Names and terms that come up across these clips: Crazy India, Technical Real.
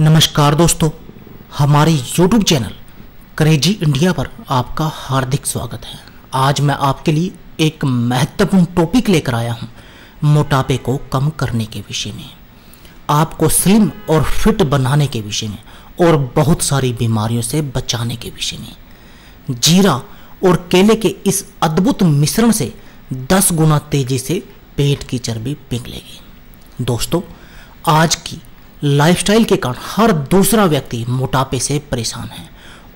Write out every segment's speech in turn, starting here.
नमस्कार दोस्तों, हमारे YouTube चैनल क्रेजी इंडिया पर आपका हार्दिक स्वागत है। आज मैं आपके लिए एक महत्वपूर्ण टॉपिक लेकर आया हूँ, मोटापे को कम करने के विषय में, आपको स्लिम और फिट बनाने के विषय में और बहुत सारी बीमारियों से बचाने के विषय में। जीरा और केले के इस अद्भुत मिश्रण से 10 गुना तेज़ी से पेट की चर्बी पिघलेगी। दोस्तों, आज की लाइफस्टाइल के कारण हर दूसरा व्यक्ति मोटापे से परेशान है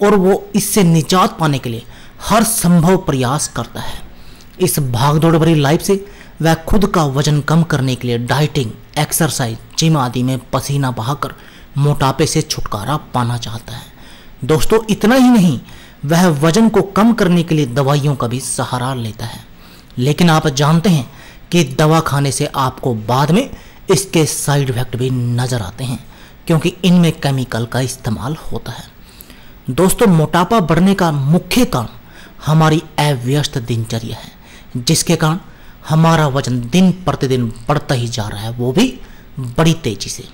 और वो इससे निजात पाने के लिए हर संभव प्रयास करता है। इस भागदौड़ भरी लाइफ से वह खुद का वजन कम करने के लिए डाइटिंग, एक्सरसाइज, जिम आदि में पसीना बहाकर मोटापे से छुटकारा पाना चाहता है। दोस्तों, इतना ही नहीं, वह वजन को कम करने के लिए दवाइयों का भी सहारा लेता है। लेकिन आप जानते हैं कि दवा खाने से आपको बाद में इसके साइड इफेक्ट भी नज़र आते हैं, क्योंकि इनमें केमिकल का इस्तेमाल होता है। दोस्तों, मोटापा बढ़ने का मुख्य कारण हमारी अव्यस्त दिनचर्या है, जिसके कारण हमारा वजन दिन प्रतिदिन बढ़ता ही जा रहा है, वो भी बड़ी तेज़ी से।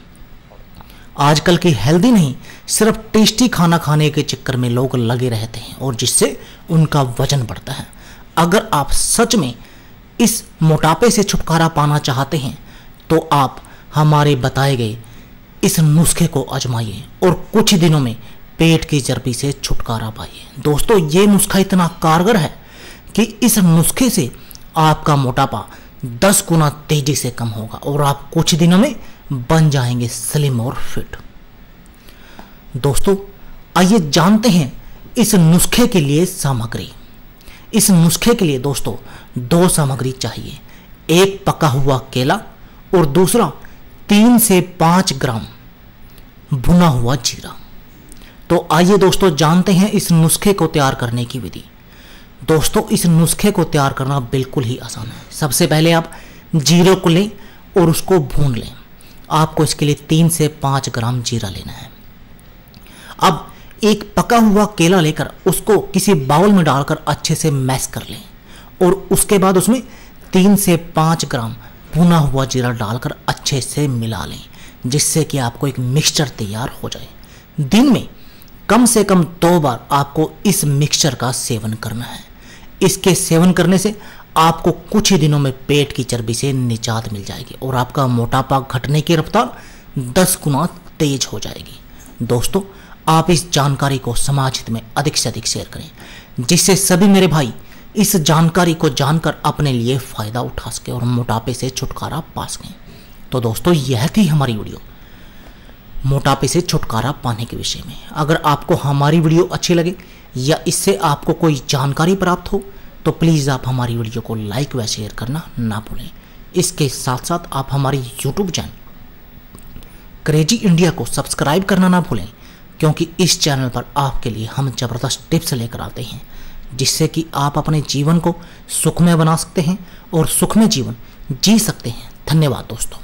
आजकल की हेल्दी नहीं, सिर्फ टेस्टी खाना खाने के चक्कर में लोग लगे रहते हैं और जिससे उनका वजन बढ़ता है। अगर आप सच में इस मोटापे से छुटकारा पाना चाहते हैं तो आप हमारे बताए गए इस नुस्खे को आजमाइए और कुछ ही दिनों में पेट की चर्बी से छुटकारा पाइए। दोस्तों, ये नुस्खा इतना कारगर है कि इस नुस्खे से आपका मोटापा 10 गुना तेज़ी से कम होगा और आप कुछ दिनों में बन जाएंगे स्लिम और फिट। दोस्तों, आइए जानते हैं इस नुस्खे के लिए सामग्री। इस नुस्खे के लिए दोस्तों 2 सामग्री चाहिए, एक पका हुआ केला और दूसरा 3 से 5 ग्राम भुना हुआ जीरा। तो आइए दोस्तों जानते हैं इस नुस्खे को तैयार करने की विधि। दोस्तों, इस नुस्खे को तैयार करना बिल्कुल ही आसान है। सबसे पहले आप जीरे को लें और उसको भून लें। आपको इसके लिए 3 से 5 ग्राम जीरा लेना है। अब एक पका हुआ केला लेकर उसको किसी बाउल में डालकर अच्छे से मैश कर लें और उसके बाद उसमें 3 से 5 ग्राम भुना हुआ जीरा डालकर अच्छे से मिला लें, जिससे कि आपको एक मिक्सचर तैयार हो जाए। दिन में कम से कम 2 बार आपको इस मिक्सचर का सेवन करना है। इसके सेवन करने से आपको कुछ ही दिनों में पेट की चर्बी से निजात मिल जाएगी और आपका मोटापा घटने की रफ्तार 10 गुना तेज हो जाएगी। दोस्तों, आप इस जानकारी को समाज हित में अधिक से अधिक शेयर करें, जिससे सभी मेरे भाई इस जानकारी को जानकर अपने लिए फ़ायदा उठा सकें और मोटापे से छुटकारा पा सकें। तो दोस्तों, यह थी हमारी वीडियो मोटापे से छुटकारा पाने के विषय में। अगर आपको हमारी वीडियो अच्छी लगे या इससे आपको कोई जानकारी प्राप्त हो तो प्लीज़ आप हमारी वीडियो को लाइक व शेयर करना ना भूलें। इसके साथ साथ आप हमारे यूट्यूब चैनल क्रेजी इंडिया को सब्सक्राइब करना ना भूलें, क्योंकि इस चैनल पर आपके लिए हम ज़बरदस्त टिप्स लेकर आते हैं, जिससे कि आप अपने जीवन को सुखमय बना सकते हैं और सुखमय जीवन जी सकते हैं। धन्यवाद दोस्तों।